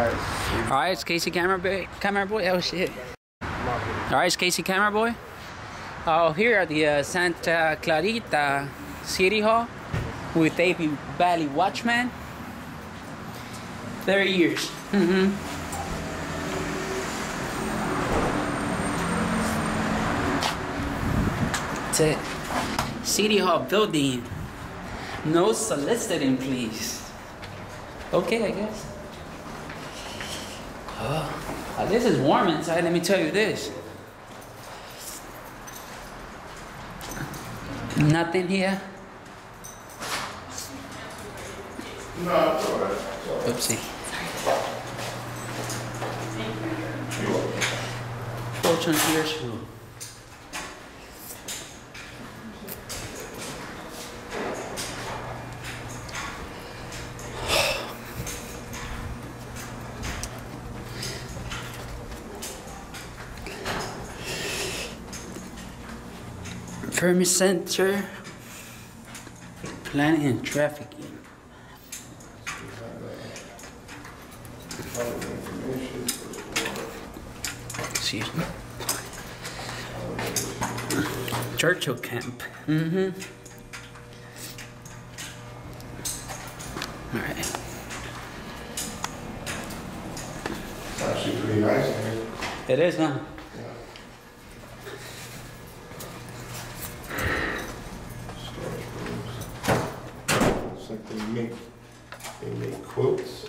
Alright, it's Casey Camera Boy. Oh shit. Alright, it's Casey Camera Boy. Here at the Santa Clarita City Hall with A.P. Valley Watchman. 30 years. That's it. City Hall building. No soliciting, please. Okay, I guess. Oh, this is warm inside, let me tell you this. Nothing here. No, it's alright. Oopsie. Fortune here, shoe. Permit center, planning and trafficking. Excuse me. Churchill camp. All right. It's actually pretty nice in here. It is, huh? Like they make quilts. You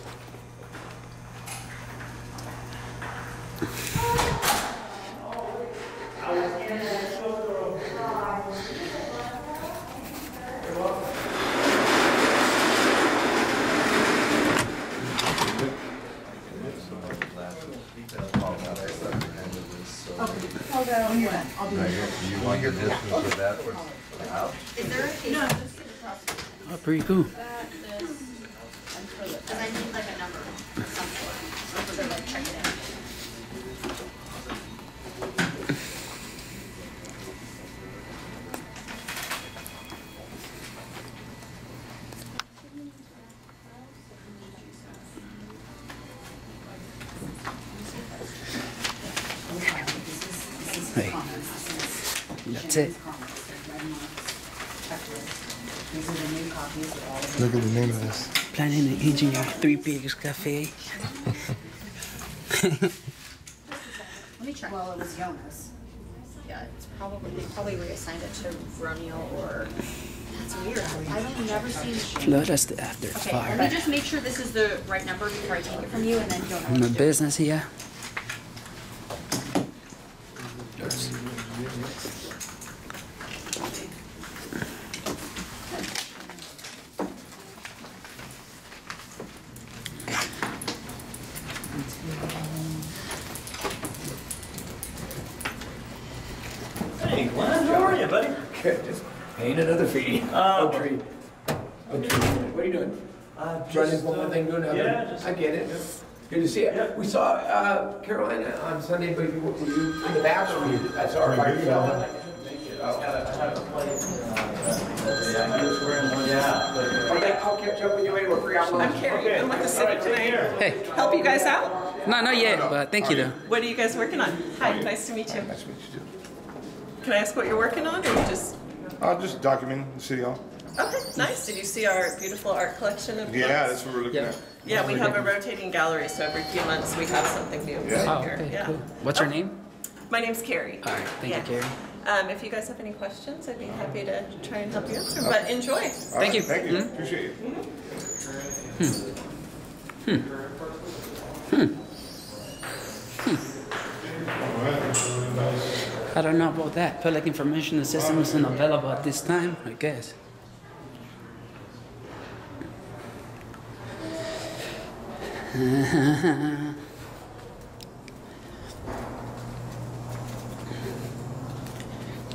want your distance with that for the house? Is there a no, just to the process. Oh, pretty cool. Because I need like a number of some sort, so like check it in. Hey. That's it. These are the new copies of all of them. Look at the name of this. Planning and Engineering 3 Pigs Cafe. Let me check. Well, it was Jonas. Yeah, it's probably, they probably reassigned it to Romeo or... That's weird. I've never seen... Flood us after fire. Let me just make sure this is the right number before I take it from you and then don't... I'm in business here. Hey, Glenn, how are you, buddy? Good, just painted another feed. What are you doing? Just one thing to another. Yeah, just, I get it. Yeah. Good to see you. Yeah. We saw Carolina on Sunday, but were you in the bathroom? I saw her by yourself. Okay, I'll catch up with you anyway. I'm Carrie. I'm with the city tonight. Hey. Help you guys out? No, not yet, but thank you, though. What are you guys working on? Hi, nice to meet you. Nice to meet you, too. Can I ask what you're working on, or just? Just documenting the city hall. Okay, nice. Did you see our beautiful art collection? Yeah, that's what we're looking at. Yeah, we have a rotating gallery, so every few months we have something new. Yeah. Oh, okay, cool. What's your name? My name's Carrie. All right, thank you, Carrie. If you guys have any questions, I'd be happy to try and help you answer. But enjoy. Thank you. Thank you. Appreciate it. I don't know about that. Public information system isn't available at this time, I guess.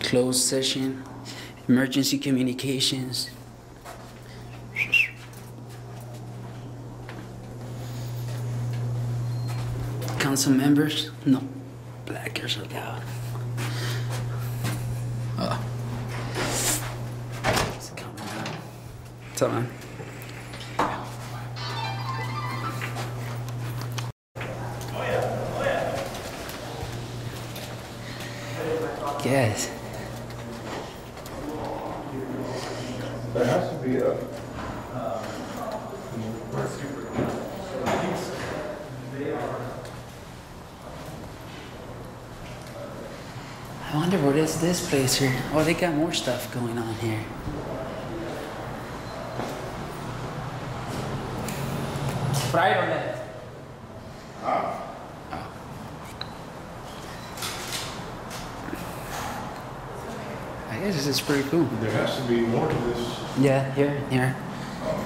Closed session, emergency communications. Council members? No. Blackers allowed. It's coming out. What's up, man? yes. There has to be a... I wonder what is this place here? Oh, they got more stuff going on here. Fried on that. Huh? Oh. I guess this is pretty cool. There has to be more to this. Yeah, here. Oh.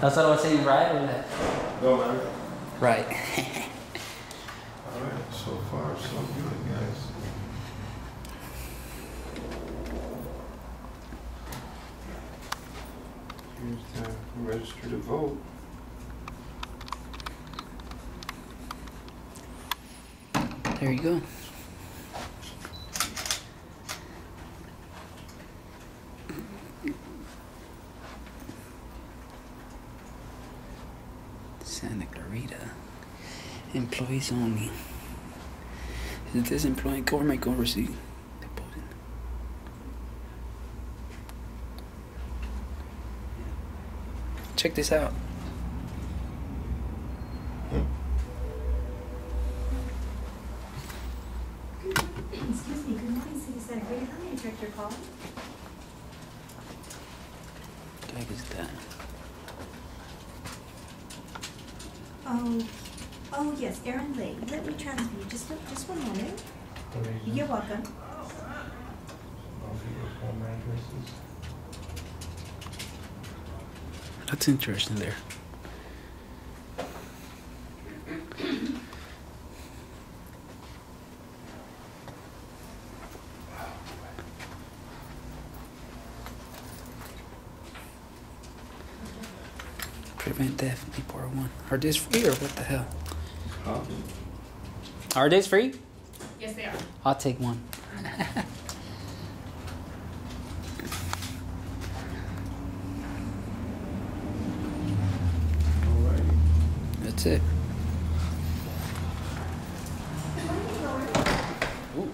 That's what I was saying, right or left? No, man. Right. Alright, so far so good, guys. Here's the register to vote. There you go. Santa Clarita. Employees only. Is this employee government overseas? Check this out. Excuse me, good morning, City Center. How may I direct your call? What the heck is that? Oh yes, Aaron Lee. Let me transfer you. Just one moment. You're welcome. That's interesting there. Prevent death, people are one. Are these free or what the hell? Are these free? Yes, they are. I'll take one. That's it. Ooh.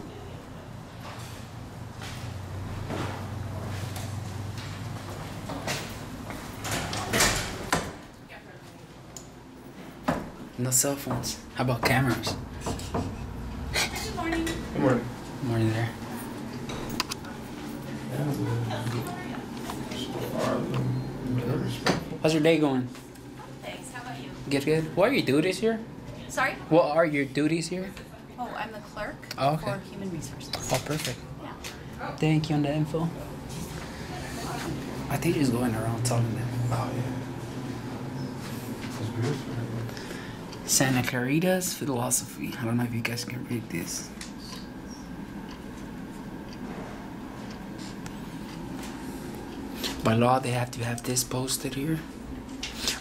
No cell phones. How about cameras? Good morning. Good morning. Good morning there. How's your day going? Good. What are your duties here? Sorry? What are your duties here? Oh, I'm the clerk for human resources. Oh, perfect. Yeah. Thank you on the info. I think he's going around talking to them. Oh, yeah. Beautiful. Santa Clarita's philosophy. I don't know if you guys can read this. By law, they have to have this posted here.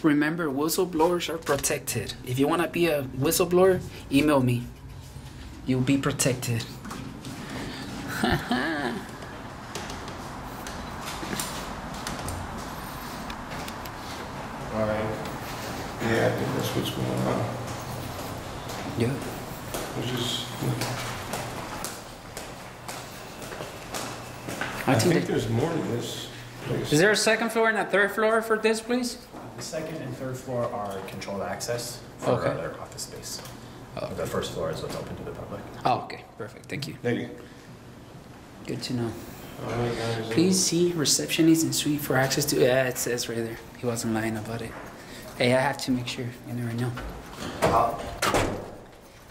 Remember, whistleblowers are protected. If you want to be a whistleblower, email me. You'll be protected. All right. Yeah, I think that's what's going on. Yeah. I think there's more to this. Is there a second floor and a third floor for this, please? The second and third floor are controlled access for other office space. Okay. The first floor is what's open to the public. Oh, okay. Perfect. Thank you. Thank you. Good to know. Please see receptionist in suite for access to... Yeah, it says right there. He wasn't lying about it. Hey, I have to make sure. You never know.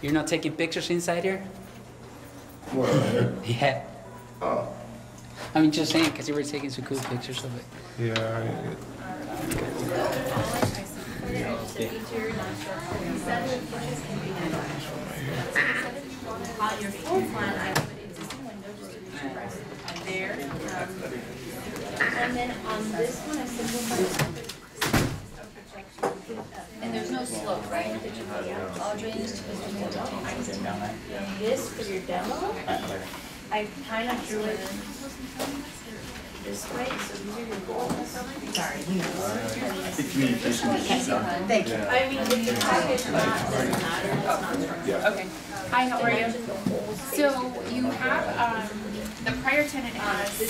You're not taking pictures inside here? What? Yeah. Oh. I mean, just saying, because you were taking some cool pictures of it. Yeah, I did. And then on this one, I simplified. And there's no slope, right? All drains to this for your demo. I kind of drew it this way, so these are your goals. Sorry. I think communication is done. Thank you. I mean, if your package is not, it doesn't matter. Okay. Hi, how are you? So you have the prior tenant has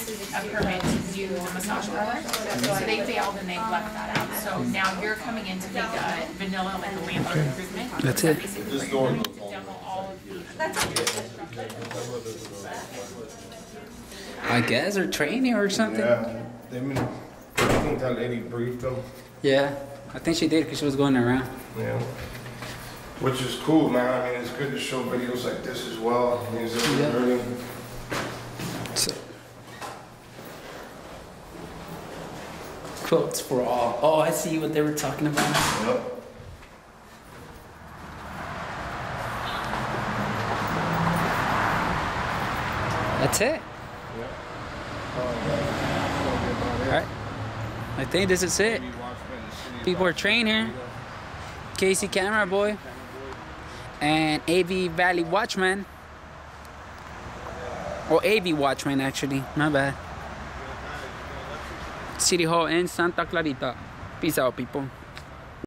a permit to do the massage parlor, so they failed and they left that out. So now you're coming in to make a vanilla, like a landlord improvement. That's it. This door looks I guess, or training or something. Yeah, I mean, I think that lady briefed them. Yeah, I think she did because she was going around. Yeah, which is cool, man. I mean, it's good to show videos like this as well. I mean, it's just learning. So, quotes for all. Oh, I see what they were talking about. Yep. That's it. Yep. Alright. I think this is it. People are trained here. Casey Camera Boy and A.P. Valley Watchman. Or A.P. Watchman, actually. My bad. City Hall in Santa Clarita. Peace out, people.